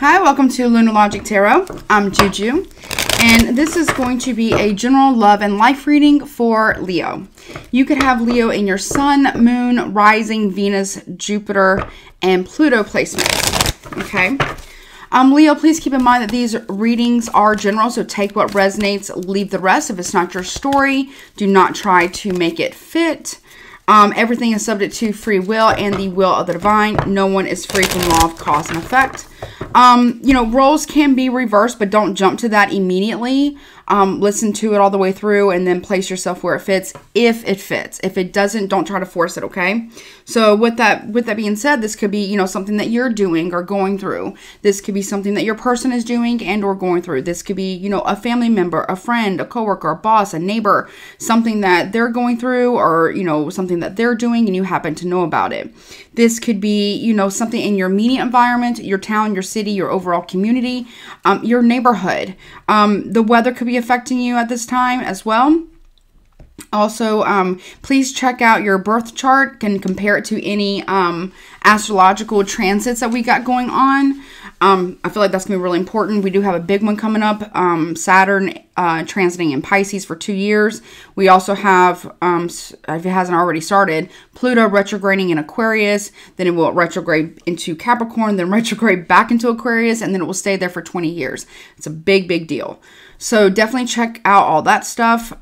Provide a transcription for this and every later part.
Hi, welcome to Lunar Logic Tarot. I'm Juju, and this is going to be a general love and life reading for Leo. You could have Leo in your Sun, Moon, Rising, Venus, Jupiter, and Pluto placements. Okay. Leo, please keep in mind that these readings are general, so take what resonates, leave the rest. If it's not your story, do not try to make it fit. Everything is subject to free will and the will of the divine. No one is free from law of cause and effect. You know, roles can be reversed, but don't jump to that immediately. Listen to it all the way through and then place yourself where it fits, if it fits. If it doesn't, don't try to force it, okay? So with that being said, this could be, you know, something that you're doing or going through. This could be something that your person is doing and or going through. This could be, you know, a family member, a friend, a coworker, a boss, a neighbor, something that they're going through or, you know, something that they're doing and you happen to know about it. This could be, you know, something in your immediate environment, your town, your city, your overall community, your neighborhood. The weather could be affecting you at this time as well. Also, please check out your birth chart and compare it to any astrological transits that we got going on. I feel like that's gonna be really important. We do have a big one coming up, Saturn transiting in Pisces for 2 years. We also have, if it hasn't already started, Pluto retrograding in Aquarius, then it will retrograde into Capricorn, then retrograde back into Aquarius, and then it will stay there for 20 years. It's a big, big deal. So definitely check out all that stuff.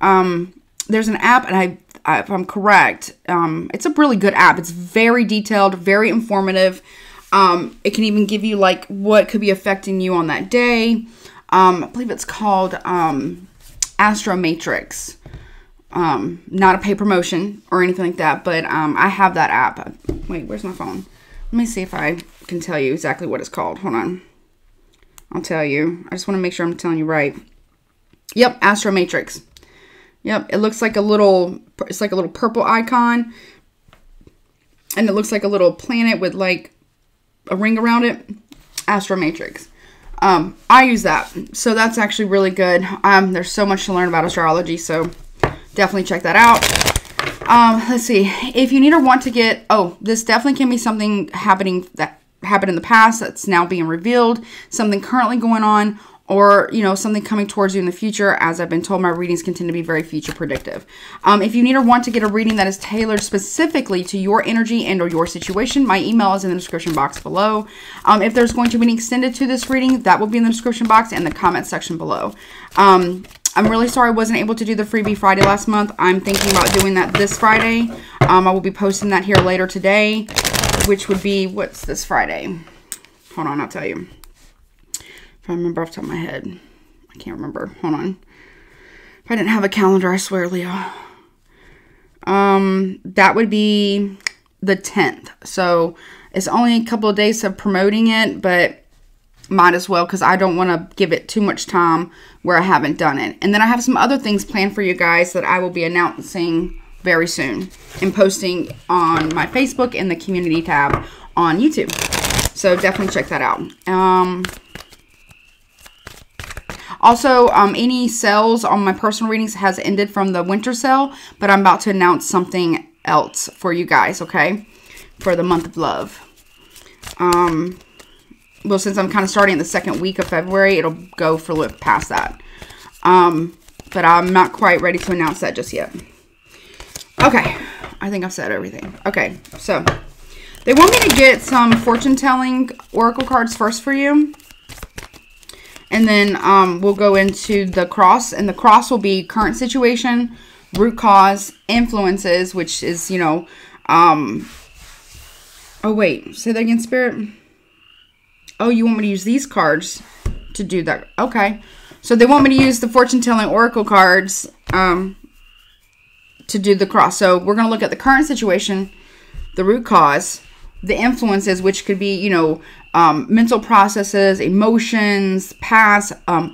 There's an app, and if I'm correct, it's a really good app. It's very detailed, very informative. It can even give you like what could be affecting you on that day. I believe it's called Astro Matrix. Not a paid promotion or anything like that, but I have that app. Wait, where's my phone? Let me see if I can tell you exactly what it's called. Hold on. I'll tell you. I just want to make sure I'm telling you right. Yep, Astro Matrix. Yep, it looks like a little, it's like a little purple icon. And it looks like a little planet with like a ring around it. Astro Matrix. I use that, so that's actually really good. There's so much to learn about astrology, so definitely check that out. Let's see. If you need or want to get, this definitely can be something happening that happened in the past that's now being revealed, something currently going on, or, you know, something coming towards you in the future. As I've been told, my readings continue to be very future predictive. If you need or want to get a reading that is tailored specifically to your energy and or your situation, my email is in the description box below. If there's going to be an extended to this reading, that will be in the description box and the comment section below. I'm really sorry I wasn't able to do the Freebie Friday last month. I'm thinking about doing that this Friday. I will be posting that here later today, which would be, what's this Friday? Hold on, I'll tell you. I remember off the top of my head. I can't remember. Hold on. If I didn't have a calendar, I swear, Leo. That would be the 10th. So it's only a couple of days of promoting it, but might as well because I don't want to give it too much time where I haven't done it. And then I have some other things planned for you guys that I will be announcing very soon and posting on my Facebook and the community tab on YouTube. So definitely check that out. Also, any sales on my personal readings has ended from the winter sale, but I'm about to announce something else for you guys, okay? For the month of love. Well, since I'm kind of starting the second week of February, it'll go for past that. But I'm not quite ready to announce that just yet. Okay, I think I've said everything. Okay, so they want me to get some fortune-telling oracle cards first for you. And then we'll go into the cross, and the cross will be current situation, root cause, influences, which is, you know, oh, wait, say that again, Spirit. Oh, you want me to use these cards to do that? Okay. So they want me to use the fortune-telling oracle cards to do the cross. So we're going to look at the current situation, the root cause, the influences, which could be, you know, mental processes, emotions, past,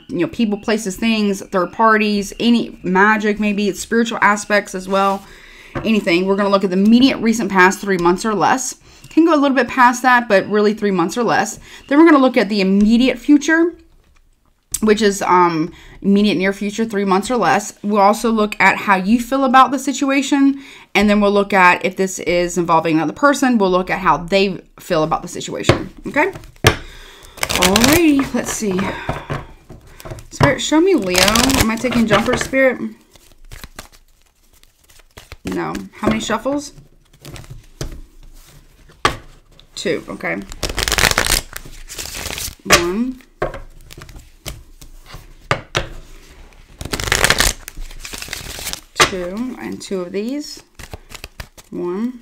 you know, people, places, things, third parties, any magic, maybe it's spiritual aspects as well, anything. We're going to look at the immediate recent past, 3 months or less. Can go a little bit past that, but really 3 months or less. Then we're going to look at the immediate future, which is immediate near future, 3 months or less. We'll also look at how you feel about the situation, and then we'll look at if this is involving another person. We'll look at how they feel about the situation, okay? Alrighty, let's see. Spirit, show me Leo. Am I taking jumper, Spirit? No. How many shuffles? 2. Okay. 1. And 2 of these. 1,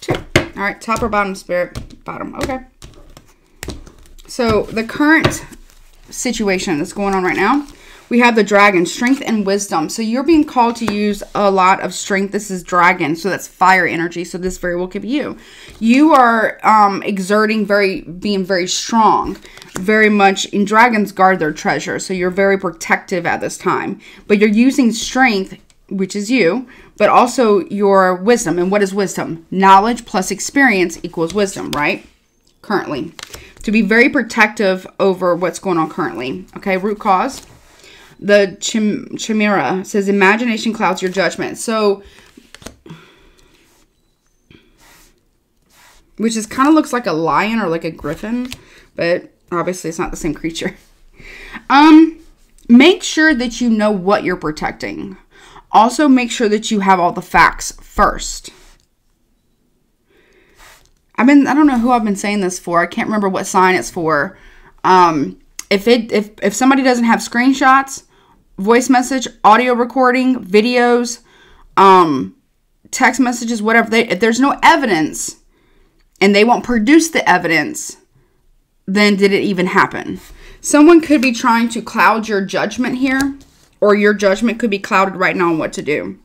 2. All right, top or bottom, Spirit? Bottom. Okay, so the current situation that's going on right now, we have the dragon, strength and wisdom. So you're being called to use a lot of strength. This is dragon, so that's fire energy. So this very well could be you. You are exerting, being very strong, very much in dragons guard their treasure. So you're very protective at this time, but you're using strength, which is you, but also your wisdom. And what is wisdom? Knowledge plus experience equals wisdom, right? Currently. To be very protective over what's going on currently. Okay, root cause. The Chimera says imagination clouds your judgment. So, which is kind of looks like a lion or like a griffin, but obviously it's not the same creature. Make sure that you know what you're protecting. Also, make sure that you have all the facts first. I don't know who I've been saying this for. I can't remember what sign it's for. If somebody doesn't have screenshots, voice message, audio recording, videos, text messages, whatever, if there's no evidence and they won't produce the evidence, then did it even happen? Someone could be trying to cloud your judgment here, or your judgment could be clouded right now on what to do.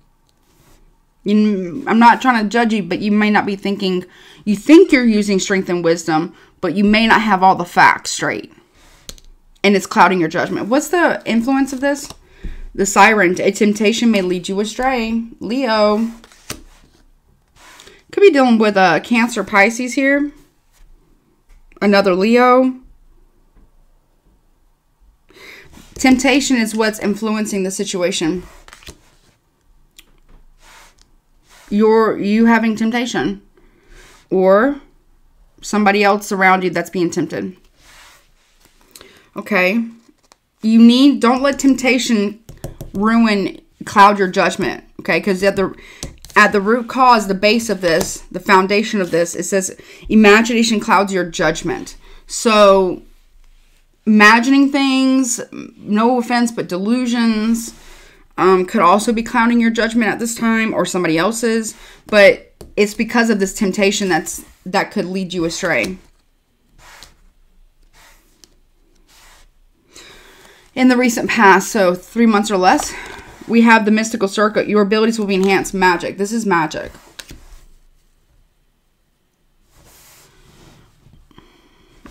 I'm not trying to judge you, but you may not be thinking, you think you're using strength and wisdom, but you may not have all the facts straight. And it's clouding your judgment. What's the influence of this? The Siren. A temptation may lead you astray. Leo. Could be dealing with a Cancer, Pisces here. Another Leo. Temptation is what's influencing the situation. You having temptation. Or somebody else around you that's being tempted. Okay, don't let temptation cloud your judgment, okay? Because at the root cause, the base of this, the foundation of this, it says imagination clouds your judgment. So imagining things, no offense, but delusions could also be clouding your judgment at this time, or somebody else's, but it's because of this temptation that could lead you astray. In the recent past, so 3 months or less, we have the mystical circuit. Your abilities will be enhanced. Magic. This is magic.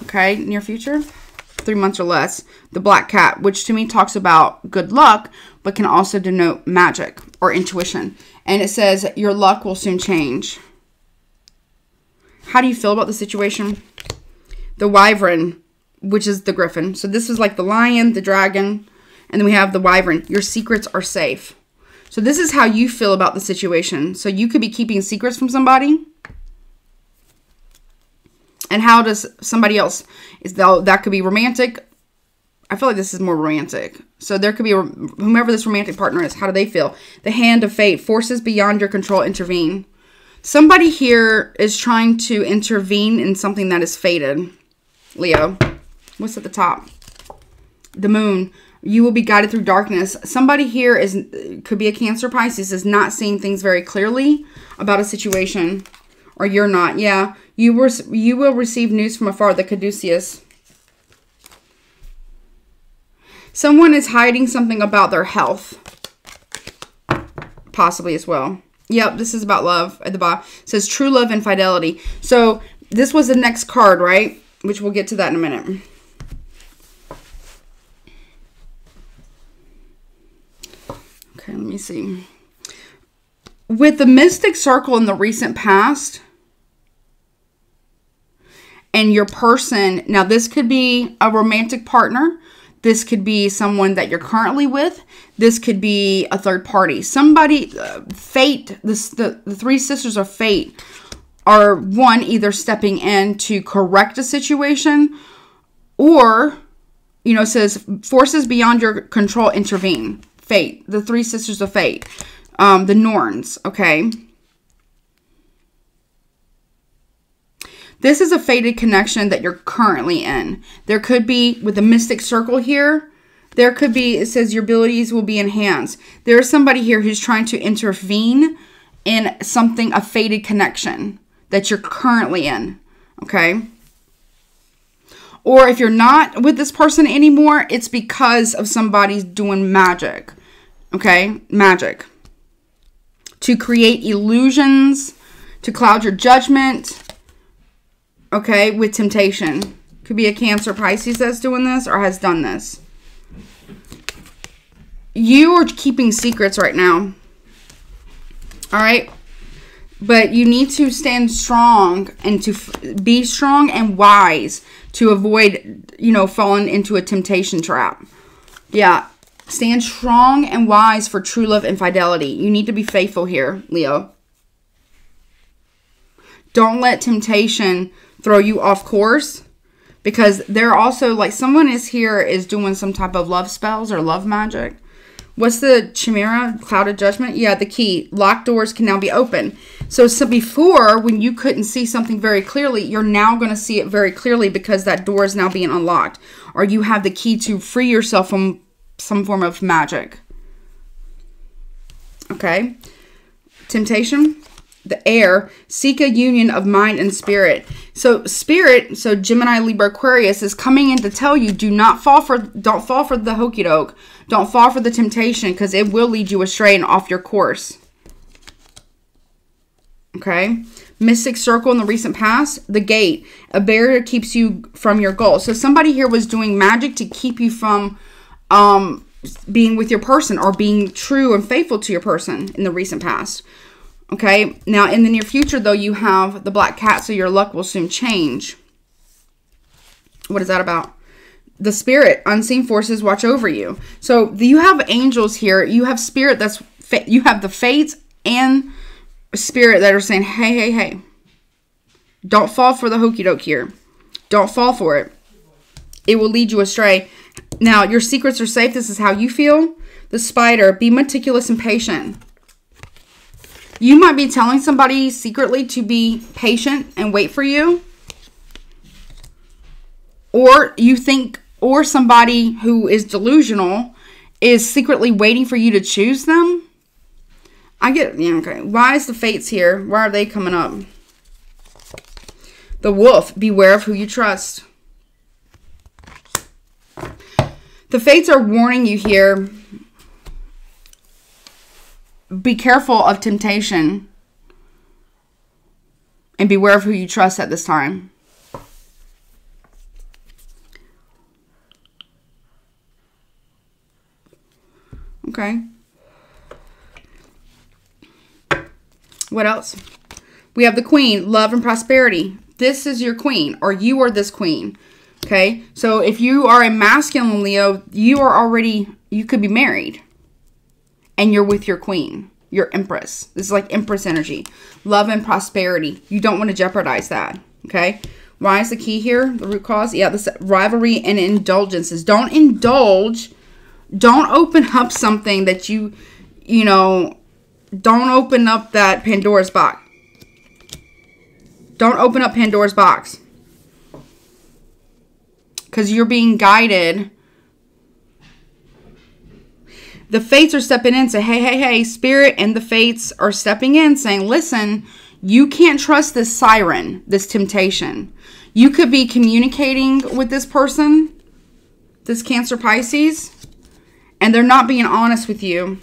Okay, near future, 3 months or less. The black cat, which to me talks about good luck, but can also denote magic or intuition. And it says your luck will soon change. How do you feel about the situation? The wyvern, which is the griffin. So this is like the lion, the dragon, and then we have the wyvern. Your secrets are safe. So this is how you feel about the situation. So you could be keeping secrets from somebody. And how does somebody else, that could be romantic. I feel like this is more romantic. So there could be, whomever this romantic partner is, how do they feel? The hand of fate, forces beyond your control intervene. Somebody here is trying to intervene in something that is fated. Leo. What's at the top? The moon. You will be guided through darkness. Somebody here could be a Cancer, Pisces, is not seeing things very clearly about a situation, or you're not. Yeah, you will receive news from afar. The Caduceus. Someone is hiding something about their health, possibly as well. Yep, this is about love at the bottom. It says true love and fidelity. So this was the next card, right? Which we'll get to that in a minute. Okay, let me see. With the mystic circle in the recent past and your person, now this could be a romantic partner. This could be someone that you're currently with. This could be a third party. Somebody, fate, the three sisters of fate are one, either stepping in to correct a situation, or, you know, it says forces beyond your control intervene. Fate, the three sisters of fate, the Norns, okay. This is a fated connection that you're currently in. There could be, with the mystic circle here, there could be, it says your abilities will be enhanced. There's somebody here who's trying to intervene in something, a fated connection that you're currently in, okay? Or if you're not with this person anymore, it's because of somebody's doing magic, okay? Magic. To create illusions, to cloud your judgment, okay, with temptation. Could be a Cancer, Pisces that's doing this or has done this. You are keeping secrets right now. All right? But you need to stand strong and to be strong and wise to avoid, you know, falling into a temptation trap. Yeah. Stand strong and wise for true love and fidelity. You need to be faithful here, Leo. Don't let temptation throw you off course, because they're also like, someone is here is doing some type of love spells or love magic. What's the Chimera? Cloud of judgment? Yeah, the key. Locked doors can now be open. So before, when you couldn't see something very clearly, you're now going to see it very clearly because that door is now being unlocked. Or you have the key to free yourself from some form of magic. Okay. Temptation. The air, seek a union of mind and spirit. So spirit, so Gemini, Libra, Aquarius is coming in to tell you, don't fall for the hokey doke. Don't fall for the temptation, because it will lead you astray and off your course. Okay. Mystic circle in the recent past, the gate, a barrier keeps you from your goal. So somebody here was doing magic to keep you from being with your person or being true and faithful to your person in the recent past. Okay, now in the near future, though, you have the black cat, so your luck will soon change. What is that about? The spirit, unseen forces watch over you. So you have angels here. You have spirit that's, you have the fates and spirit that are saying, hey, hey, hey. Don't fall for the hokey doke here. Don't fall for it. It will lead you astray. Now, your secrets are safe. This is how you feel. The spider, be meticulous and patient. You might be telling somebody secretly to be patient and wait for you. Or you think, or somebody who is delusional is secretly waiting for you to choose them. I get, yeah, okay. Why is the fates here? Why are they coming up? The wolf, beware of who you trust. The fates are warning you here. Be careful of temptation and beware of who you trust at this time. Okay. What else? We have the queen, love and prosperity. This is your queen, or you are this queen. Okay. So if you are a masculine Leo, you are already, you could be married. And you're with your queen, your empress. This is like empress energy. Love and prosperity. You don't want to jeopardize that, okay? Why is the key here? The root cause? Yeah, this rivalry and indulgences. Don't indulge. Don't open up something that you know, don't open up that Pandora's box. Don't open up Pandora's box. Because you're being guided. The fates are stepping in, say, hey, hey, hey, spirit, and the fates are stepping in saying, listen, you can't trust this siren, this temptation. You could be communicating with this person, this Cancer, Pisces, and they're not being honest with you.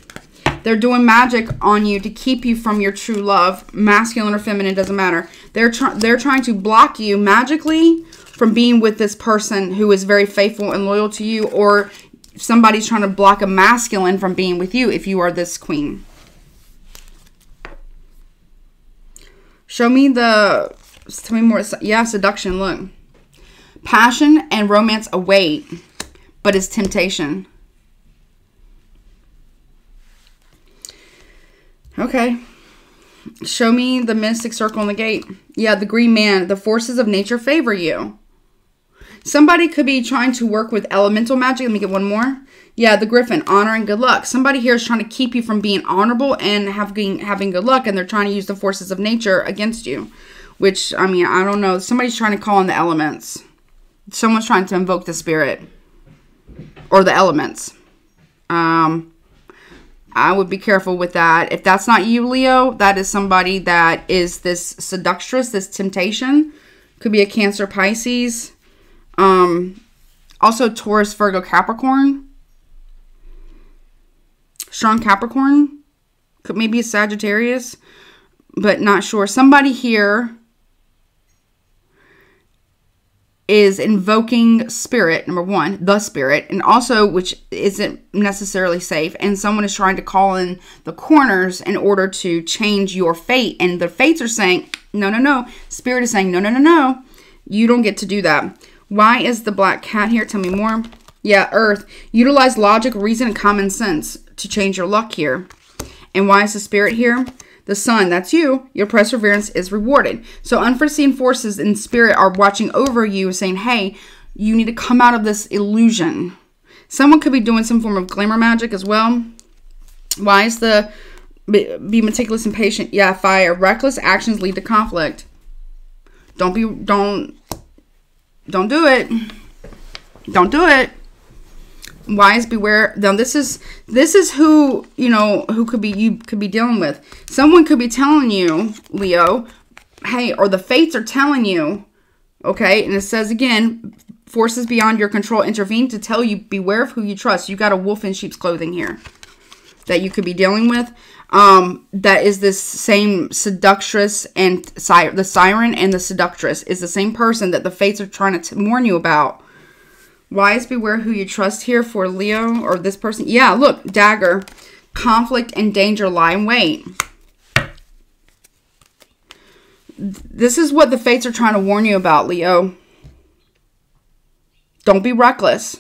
They're doing magic on you to keep you from your true love, masculine or feminine, doesn't matter. They're trying to block you magically from being with this person who is very faithful and loyal to you, or somebody's trying to block a masculine from being with you if you are this queen. Show me the, tell me more. Yeah, seduction, look. Passion and romance await, but it's temptation. Okay. Show me the mystic circle and the gate. Yeah, the green man. The forces of nature favor you. Somebody could be trying to work with elemental magic. Let me get one more. Yeah, the griffin. Honor and good luck. Somebody here is trying to keep you from being honorable and having good luck. And they're trying to use the forces of nature against you. Which, I mean, I don't know. Somebody's trying to call on the elements. Someone's trying to invoke the spirit. Or the elements. I would be careful with that. If that's not you, Leo, that is somebody that is this seductress, this temptation. Could be a Cancer, Pisces. Also Taurus, Virgo, Capricorn. Strong Capricorn. Could maybe a Sagittarius. But not sure. Somebody here is invoking spirit, number one, the spirit, and also which isn't necessarily safe, and someone is trying to call in the corners in order to change your fate, and the fates are saying, no, no, no. Spirit is saying, no, no, no, no. You don't get to do that. Why is the black cat here? Tell me more. Yeah, Earth. Utilize logic, reason, and common sense to change your luck here. And why is the spirit here? The sun, that's you. Your perseverance is rewarded. So unforeseen forces in spirit are watching over you saying, hey, you need to come out of this illusion. Someone could be doing some form of glamour magic as well. Why is the be meticulous and patient? Yeah, fire. Reckless actions lead to conflict. Don't do it. Don't do it. Wise, beware. Now this is who, you know, who could be, you could be dealing with. Someone could be telling you, Leo, hey, or the fates are telling you, okay, and it says again, forces beyond your control intervene to tell you beware of who you trust. You got a wolf in sheep's clothing here that you could be dealing with. That is this same seductress, and the siren and the seductress is the same person that the fates are trying to warn you about. Wise, beware who you trust here for Leo or this person. Yeah, look, dagger. Conflict and danger lie in wait. This is what the fates are trying to warn you about, Leo. Don't be reckless.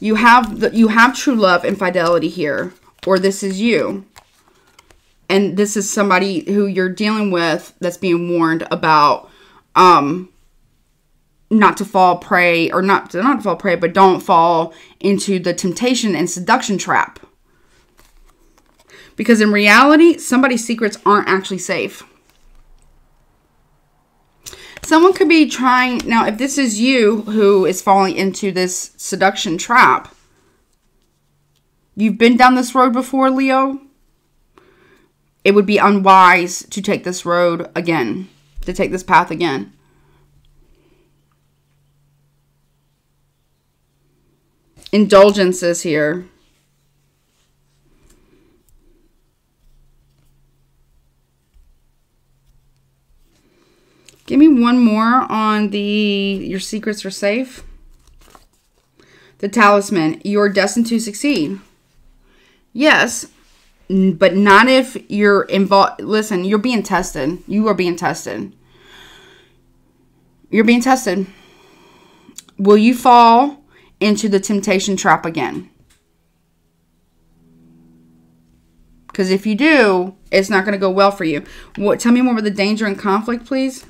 You have true love and fidelity here, or this is you. And this is somebody who you're dealing with that's being warned about not to fall prey, or not to fall prey, but don't fall into the temptation and seduction trap. Because in reality, somebody's secrets aren't actually safe. Someone could be trying, now if this is you who is falling into this seduction trap, you've been down this road before, Leo. It would be unwise to take this road again, to take this path again. Indulgences here. Give me one more on the your secrets are safe. The talisman. You're destined to succeed. Yes, but not if you're involved. Listen, you're being tested. You are being tested. You're being tested. Will you fall into the temptation trap again? Because if you do, it's not going to go well for you. What, tell me more about the danger and conflict, please.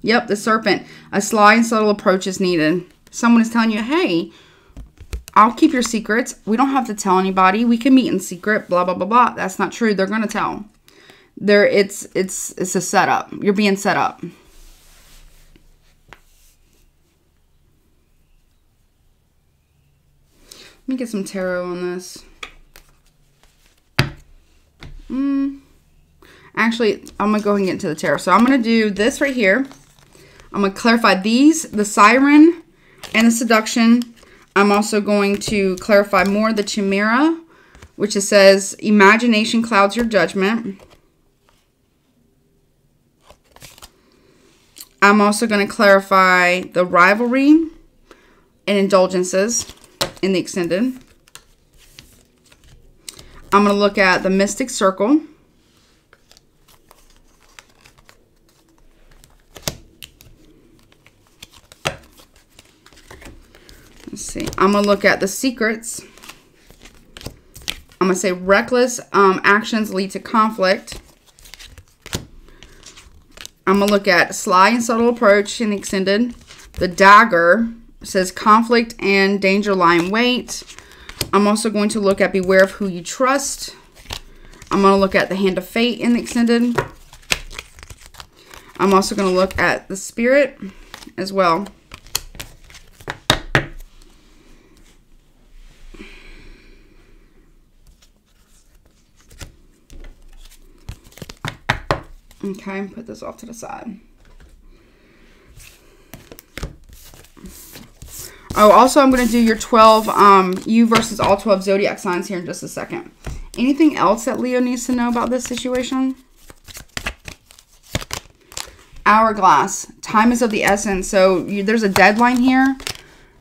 Yep, the serpent. A sly and subtle approach is needed. Someone is telling you, hey, I'll keep your secrets. We don't have to tell anybody. We can meet in secret, blah, blah, blah, blah. That's not true. They're going to tell. It's a setup. You're being set up. Let me get some tarot on this. Actually, I'm going to go ahead and get into the tarot. So I'm going to do this right here. I'm going to clarify these, the siren and the seduction. I'm also going to clarify more the chimera, which it says, imagination clouds your judgment. I'm also going to clarify the rivalry and indulgences in the extended. I'm going to look at the mystic circle. Let's see. I'm going to look at the secrets. I'm going to say reckless actions lead to conflict. I'm going to look at sly and subtle approach in the extended. The dagger says conflict and danger lie in wait. I'm also going to look at beware of who you trust. I'm going to look at the hand of fate in the extended. I'm also going to look at the spirit as well. Okay, put this off to the side. Oh, also I'm going to do your 12, you versus all 12 zodiac signs here in just a second. Anything else that Leo needs to know about this situation? Hourglass. Time is of the essence. So there's a deadline here.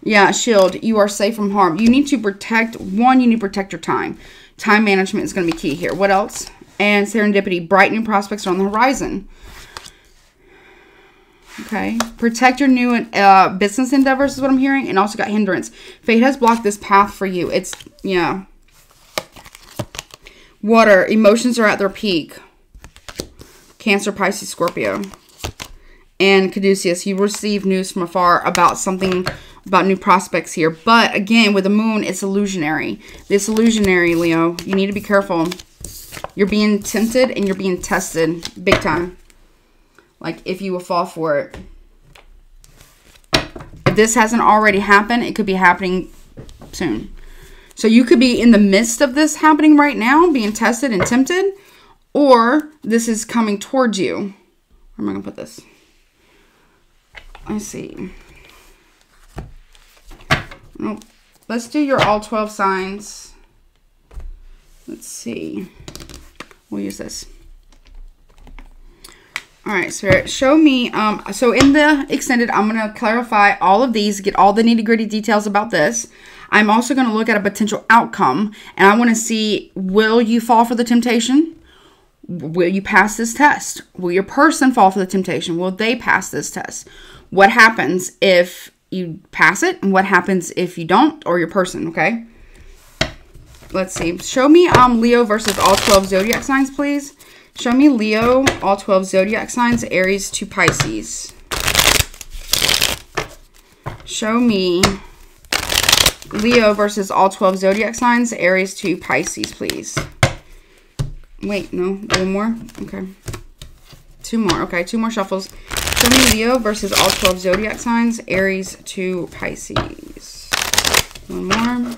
Yeah, shield. You are safe from harm. You need to protect, you need to protect your time. Time management is going to be key here. What else? And serendipity, bright new prospects are on the horizon. Okay. Protect your new business endeavors is what I'm hearing. And also got hindrance. Fate has blocked this path for you. It's, yeah. Water. Emotions are at their peak. Cancer, Pisces, Scorpio. And Caduceus. You receive news from afar about something, about new prospects here. But, again, with the moon, it's illusionary. This illusionary, Leo. You need to be careful. You're being tempted and you're being tested big time. Like, if you will fall for it. If this hasn't already happened, it could be happening soon. So you could be in the midst of this happening right now, being tested and tempted, or this is coming towards you. Where am I going to put this? Let's see. Nope. Let's do your all 12 signs. Let's see. We'll use this. All right, Spirit, show me. So in the extended, I'm going to clarify all of these, get all the nitty-gritty details about this. I'm also going to look at a potential outcome, and I want to see, will you fall for the temptation? Will you pass this test? Will your person fall for the temptation? Will they pass this test? What happens if you pass it, and what happens if you don't, or your person, okay? Let's see. Show me Leo versus all 12 zodiac signs, please. Show me Leo, all 12 zodiac signs, Aries to Pisces. Show me Leo versus all 12 zodiac signs, Aries to Pisces, please. Wait, no, one more? Okay. Two more. Okay, two more shuffles. Show me Leo versus all 12 zodiac signs, Aries to Pisces. One more.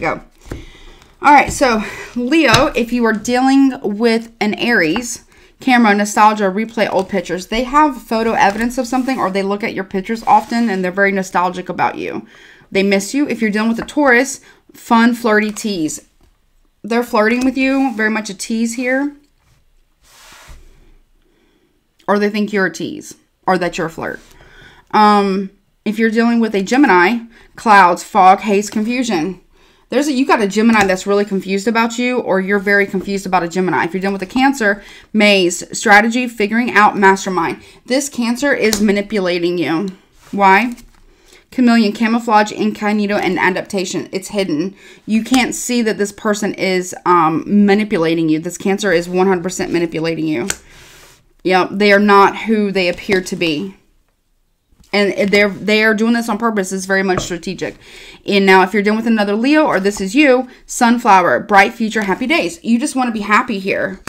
Go. All right, so Leo, if you are dealing with an Aries, camera, nostalgia, replay old pictures, they have photo evidence of something, or they look at your pictures often and they're very nostalgic about you. They miss you. If you're dealing with a Taurus, fun, flirty tease. They're flirting with you, very much a tease here. Or they think you're a tease, or that you're a flirt. If you're dealing with a Gemini, clouds, fog, haze, confusion. You got a Gemini that's really confused about you, or you're very confused about a Gemini. If you're dealing with a Cancer, maze, strategy, figuring out, mastermind. This Cancer is manipulating you. Why? Chameleon, camouflage, incognito, and adaptation. It's hidden. You can't see that this person is manipulating you. This Cancer is 100% manipulating you. Yep, they are not who they appear to be. And they are doing this on purpose. It's very much strategic. And now if you're dealing with another Leo, or this is you, sunflower, bright future, happy days. You just want to be happy here.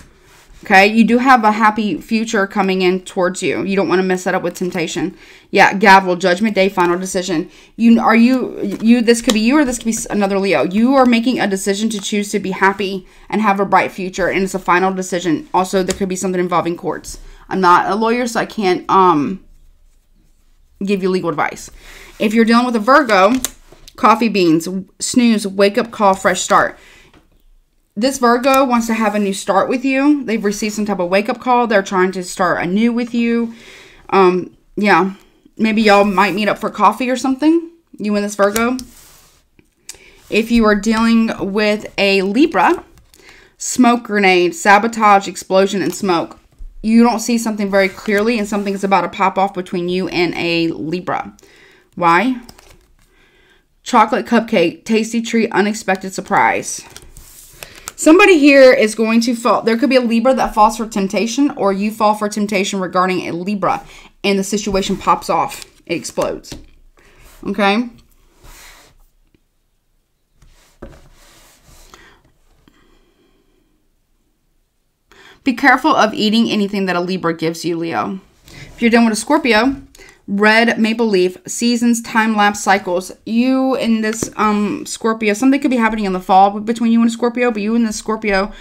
Okay? You do have a happy future coming in towards you. You don't want to mess that up with temptation. Yeah, gavel, judgment day, final decision. This could be you, or this could be another Leo. You are making a decision to choose to be happy and have a bright future, and it's a final decision. Also, there could be something involving courts. I'm not a lawyer, so I can't give you legal advice. If you're dealing with a Virgo, coffee beans, snooze, wake up call, fresh start. This Virgo wants to have a new start with you. They've received some type of wake up call. They're trying to start anew with you. Yeah, maybe y'all might meet up for coffee or something, you and this Virgo. If you are dealing with a Libra, smoke grenade, sabotage, explosion, and smoke. you don't see something very clearly and something's about to pop off between you and a Libra. Why? Chocolate cupcake, tasty treat, unexpected surprise. Somebody here is going to fall. There could be a Libra that falls for temptation, or you fall for temptation regarding a Libra, and the situation pops off. It explodes. Okay? Be careful of eating anything that a Libra gives you, Leo. If you're done with a Scorpio, red maple leaf, seasons, time-lapse, cycles. You in this Scorpio, something could be happening in the fall between you and a Scorpio, but you and this Scorpio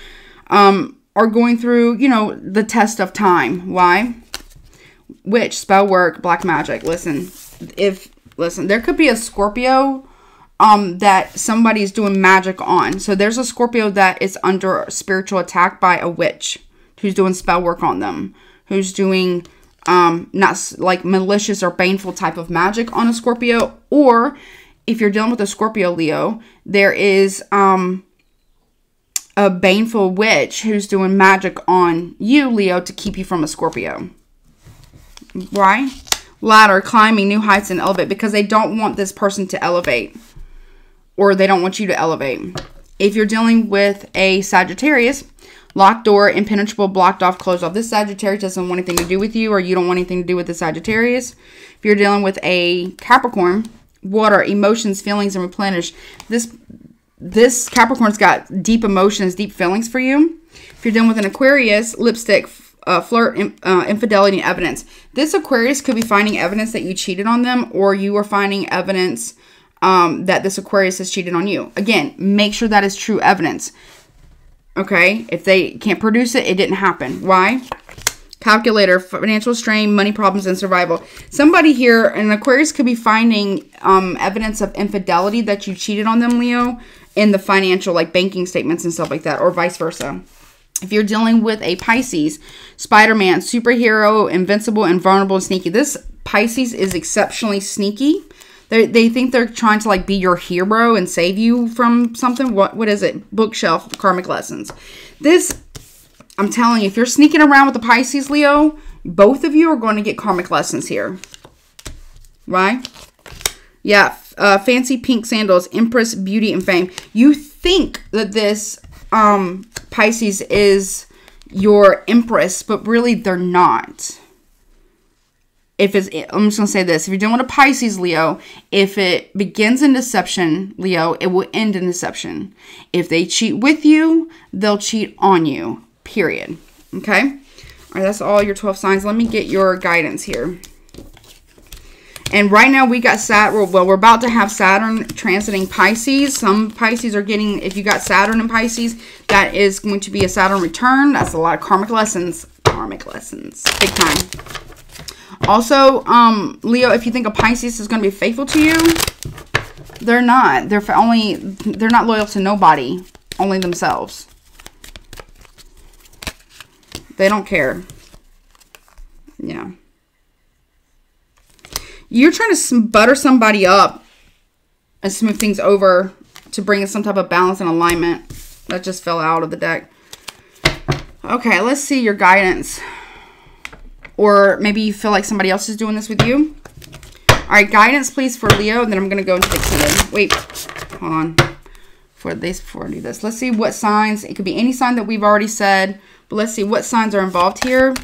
are going through, you know, the test of time. Why? Witch, spell work, black magic. Listen, there could be a Scorpio that somebody's doing magic on. So there's a Scorpio that is under spiritual attack by a witch who's doing spell work on them, who's doing not like malicious or baneful type of magic on a Scorpio. Or if you're dealing with a Scorpio, Leo, there is a baneful witch who's doing magic on you, Leo, to keep you from a Scorpio. Why? Ladder, climbing new heights and elevate, because they don't want this person to elevate, or they don't want you to elevate. If you're dealing with a Sagittarius, locked door, impenetrable, blocked off, closed off. This Sagittarius doesn't want anything to do with you, or you don't want anything to do with the Sagittarius. If you're dealing with a Capricorn, water, emotions, feelings, and replenish. This Capricorn's got deep emotions, deep feelings for you. If you're dealing with an Aquarius, lipstick, flirt, infidelity, and evidence. This Aquarius could be finding evidence that you cheated on them, or you are finding evidence that this Aquarius has cheated on you. Again, make sure that is true evidence. Okay, if they can't produce it, it didn't happen. Why? Calculator, financial strain, money problems, and survival. Somebody here, an Aquarius, could be finding evidence of infidelity that you cheated on them, Leo, in the financial, like banking statements and stuff like that, or vice versa. If you're dealing with a Pisces, Spider-Man, superhero, invincible, invulnerable, and sneaky. This Pisces is exceptionally sneaky. They think they're trying to, like, be your hero and save you from something. What is it? Bookshelf, karmic lessons. This, I'm telling you, if you're sneaking around with the Pisces, Leo, both of you are going to get karmic lessons here. Why? Yeah, fancy pink sandals, empress, beauty, and fame. You think that this Pisces is your empress, but really they're not. I'm just going to say this. If you're dealing with a Pisces, Leo, if it begins in deception, Leo, it will end in deception. If they cheat with you, they'll cheat on you. Period. Okay? All right, that's all your 12 signs. Let me get your guidance here. And right now we got Saturn. Well, we're about to have Saturn transiting Pisces. Some Pisces are getting, if you got Saturn in Pisces, that is going to be a Saturn return. That's a lot of karmic lessons. Karmic lessons. Big time. Also, Leo, if you think a Pisces is going to be faithful to you, they're not. They're not loyal to nobody, only themselves. They don't care. Yeah. You're trying to butter somebody up and smooth things over to bring in some type of balance and alignment. That just fell out of the deck. Okay, let's see your guidance. Or maybe you feel like somebody else is doing this with you. All right, guidance, please, for Leo. And then I'm going to go into the kingdom. Wait, hold on. Before I do this, let's see what signs. It could be any sign that we've already said. But let's see what signs are involved here.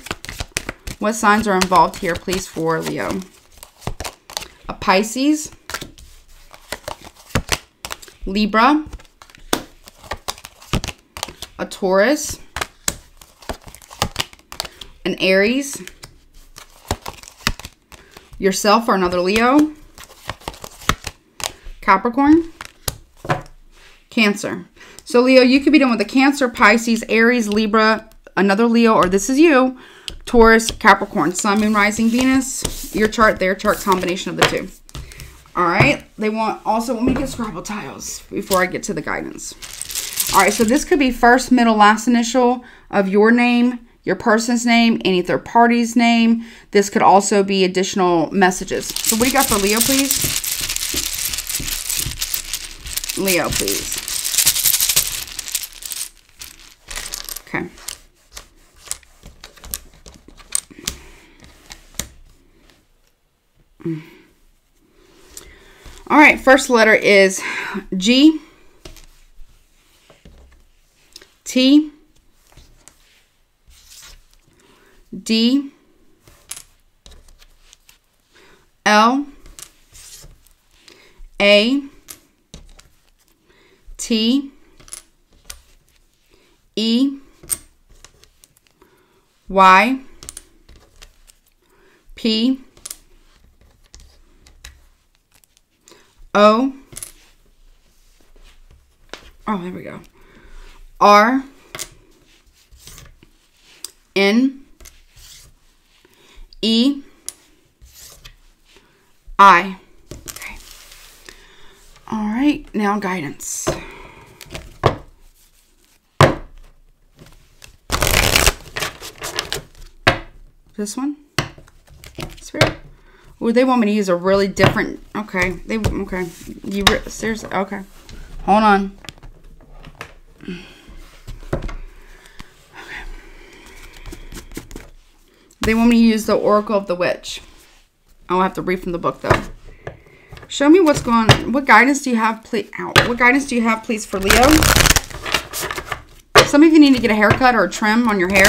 What signs are involved here, please, for Leo? A Pisces. Libra. A Taurus. An Aries. Yourself or another Leo. Capricorn. Cancer. So, Leo, you could be dealing with a Cancer, Pisces, Aries, Libra, another Leo, or this is you, Taurus, Capricorn, Sun, Moon, Rising, Venus, your chart, their chart, combination of the two. All right. They want me to get Scrabble tiles before I get to the guidance. All right. So, this could be first, middle, last initial of your name, your person's name, any third party's name. This could also be additional messages. So what do you got for Leo, please? Leo, please. Okay. All right, first letter is G, T, D, L, A, T, E, Y, P, O, oh, there we go, R, N, E, I. Okay. All right, now guidance. This one? Spirit? Oh, they want me to use a really different... Okay. They... Okay. You... Seriously? Okay. Hold on. Okay. They want me to use the Oracle of the Witch. I'll have to read from the book, though. Show me what's going on. What guidance do you have, please? Ow. What guidance do you have, please, for Leo? Some of you need to get a haircut or a trim on your hair.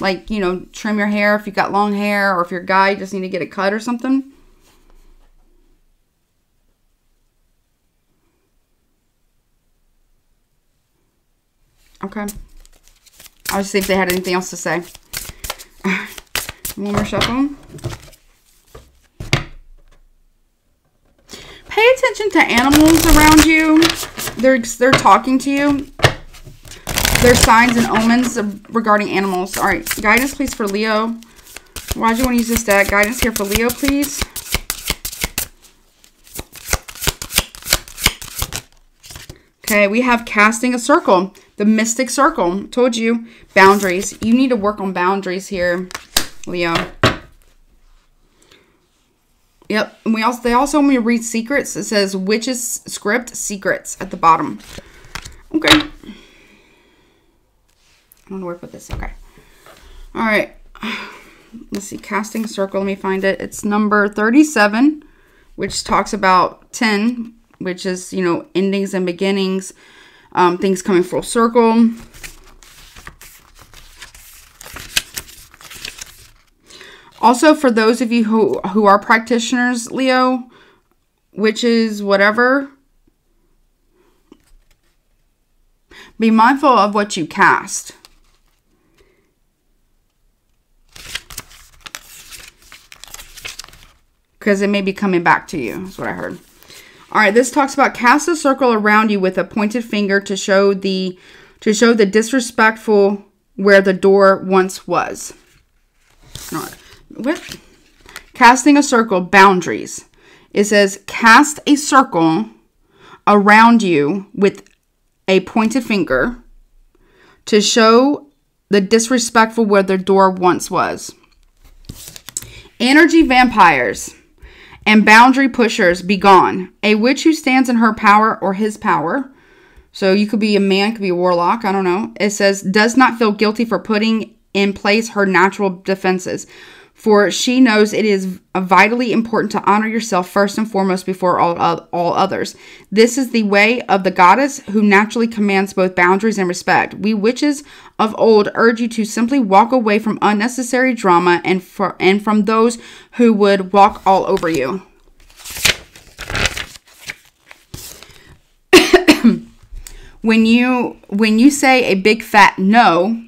Like, you know, trim your hair if you've got long hair, or if you're a guy, you just need to get it cut or something. Okay. I'll see if they had anything else to say. One more shuffle. Pay attention to animals around you. They're talking to you. There's signs and omens regarding animals. All right, guidance, please, for Leo. Why do you want to use this deck? Guidance here for Leo, please. Okay, we have casting a circle, the mystic circle. Told you, boundaries. You need to work on boundaries here, Leo. Yep. And we also, they also want me to read secrets. It says witches script secrets at the bottom. Okay. I want to work with this. Okay. All right. Let's see. Casting circle. Let me find it. It's number 37, which talks about 10, which is, you know, endings and beginnings, things coming full circle. Also, for those of you who are practitioners, Leo, witches, whatever, be mindful of what you cast. Because it may be coming back to you. That's what I heard. All right, this talks about cast a circle around you with a pointed finger to show the disrespectful where the door once was. Not what? Casting a circle, boundaries. It says cast a circle around you with a pointed finger to show the disrespectful where the door once was. Energy vampires and boundary pushers, be gone. A witch who stands in her power or his power. So you could be a man, could be a warlock. I don't know. It says, does not feel guilty for putting in place her natural defenses. For she knows it is vitally important to honor yourself first and foremost before all others. This is the way of the goddess who naturally commands both boundaries and respect. We witches of old urge you to simply walk away from unnecessary drama and from those who would walk all over you. When you say a big fat no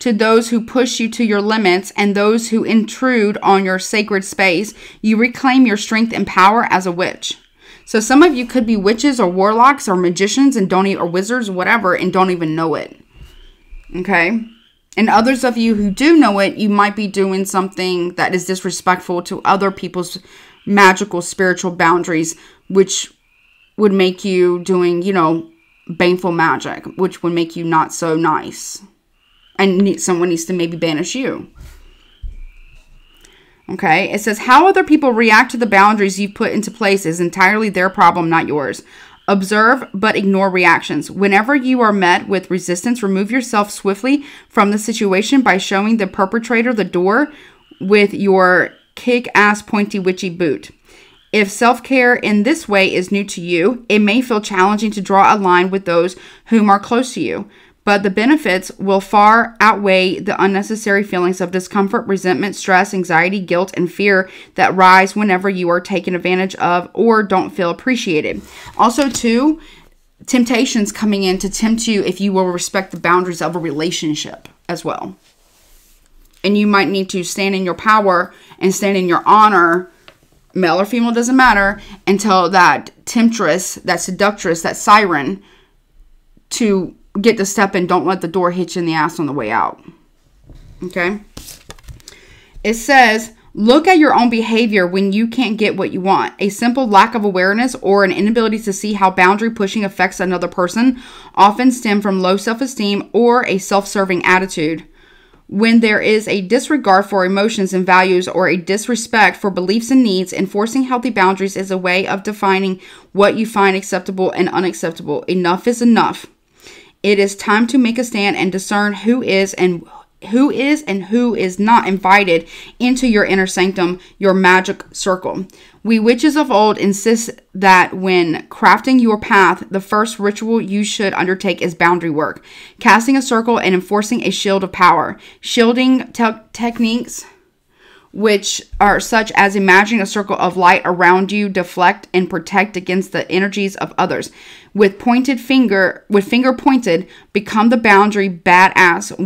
to those who push you to your limits and those who intrude on your sacred space, you reclaim your strength and power as a witch. So some of you could be witches or warlocks or magicians and don't or wizards or whatever and don't even know it. Okay? And others of you who do know it, you might be doing something that is disrespectful to other people's magical spiritual boundaries, which would make you doing, you know, baneful magic, which would make you not so nice. And someone needs to maybe banish you. Okay. It says, how other people react to the boundaries you've put into place is entirely their problem, not yours. Observe, but ignore reactions. Whenever you are met with resistance, remove yourself swiftly from the situation by showing the perpetrator the door with your kick-ass pointy witchy boot. If self-care in this way is new to you, it may feel challenging to draw a line with those whom are close to you, but the benefits will far outweigh the unnecessary feelings of discomfort, resentment, stress, anxiety, guilt, and fear that rise whenever you are taken advantage of or don't feel appreciated. Also, too, temptations coming in to tempt you if you will respect the boundaries of a relationship as well. And you might need to stand in your power and stand in your honor, male or female, doesn't matter, and tell that temptress, that seductress, that siren to get to step in. Don't let the door hit you in the ass on the way out. Okay? It says, look at your own behavior when you can't get what you want. A simple lack of awareness or an inability to see how boundary pushing affects another person often stem from low self-esteem or a self-serving attitude. When there is a disregard for emotions and values or a disrespect for beliefs and needs, enforcing healthy boundaries is a way of defining what you find acceptable and unacceptable. Enough is enough. It is time to make a stand and discern who is and who is not invited into your inner sanctum, your magic circle. We witches of old insist that when crafting your path, the first ritual you should undertake is boundary work, casting a circle and enforcing a shield of power. Shielding techniques, which are such as imagining a circle of light around you, deflect and protect against the energies of others. With finger pointed, become the boundary badass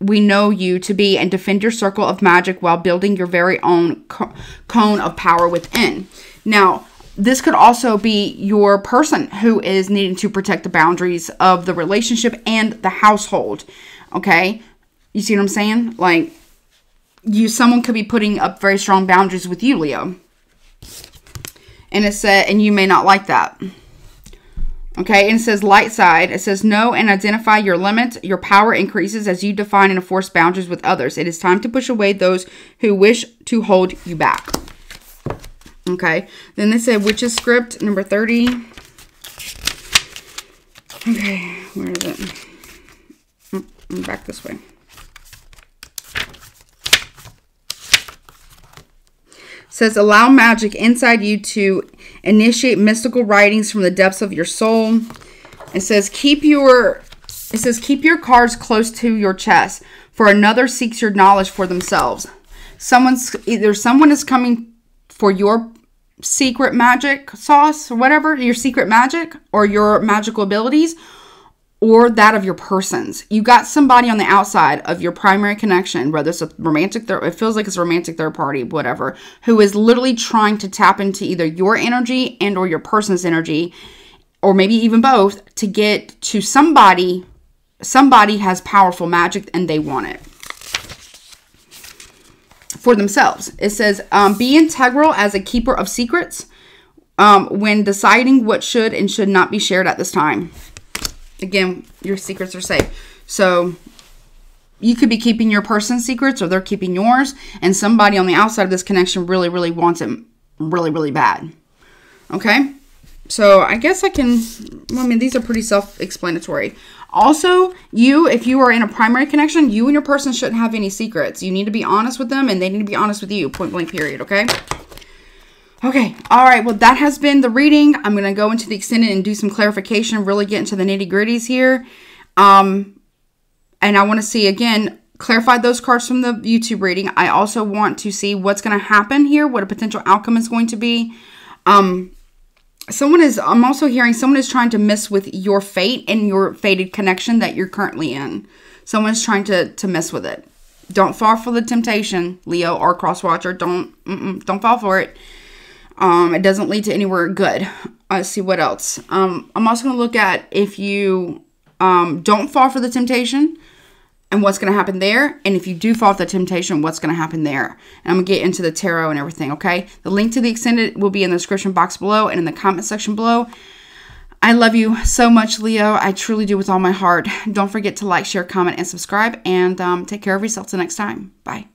we know you to be, and defend your circle of magic while building your very own cone of power within. Now, this could also be your person who is needing to protect the boundaries of the relationship and the household. Okay? You see what I'm saying? Like, someone could be putting up very strong boundaries with you, Leo. And it said, and you may not like that. Okay, and it says light side. It says know and identify your limits. Your power increases as you define and enforce boundaries with others. It is time to push away those who wish to hold you back. Okay, then they said witch's script number 30. Okay, where is it? I'm back this way. Says allow magic inside you to initiate mystical writings from the depths of your soul. It says keep your cards close to your chest, for another seeks your knowledge for themselves. Someone is coming for your secret magic sauce or whatever, your secret magic or your magical abilities or that of your persons. You got somebody on the outside of your primary connection, whether it's a romantic, it feels like it's a romantic third party, whatever, who is literally trying to tap into either your energy and or your person's energy, or maybe even both, to get to somebody. Somebody has powerful magic and they want it for themselves. It says, be integral as a keeper of secrets when deciding what should and should not be shared at this time. Again, your secrets are safe. So you could be keeping your person's secrets or they're keeping yours. And somebody on the outside of this connection really, really wants it really, really bad. Okay. So I guess these are pretty self-explanatory. Also, if you are in a primary connection, you and your person shouldn't have any secrets. You need to be honest with them and they need to be honest with you. Point blank period. Okay. Okay, all right, well, that has been the reading. I'm going to go into the extended and do some clarification, really get into the nitty-gritties here. And I want to see, again, clarify those cards from the YouTube reading. I also want to see what's going to happen here, what a potential outcome is going to be. I'm also hearing someone is trying to mess with your fate and your fated connection that you're currently in. Someone's trying to mess with it. Don't fall for the temptation, Leo or Crosswatcher. Don't fall for it. It doesn't lead to anywhere good. Let's see what else. I'm also going to look at if you don't fall for the temptation and what's going to happen there. And if you do fall for the temptation, what's going to happen there. And I'm going to get into the tarot and everything, okay? The link to the extended will be in the description box below and in the comment section below. I love you so much, Leo. I truly do with all my heart. Don't forget to like, share, comment, and subscribe. And take care of yourself till next time. Bye.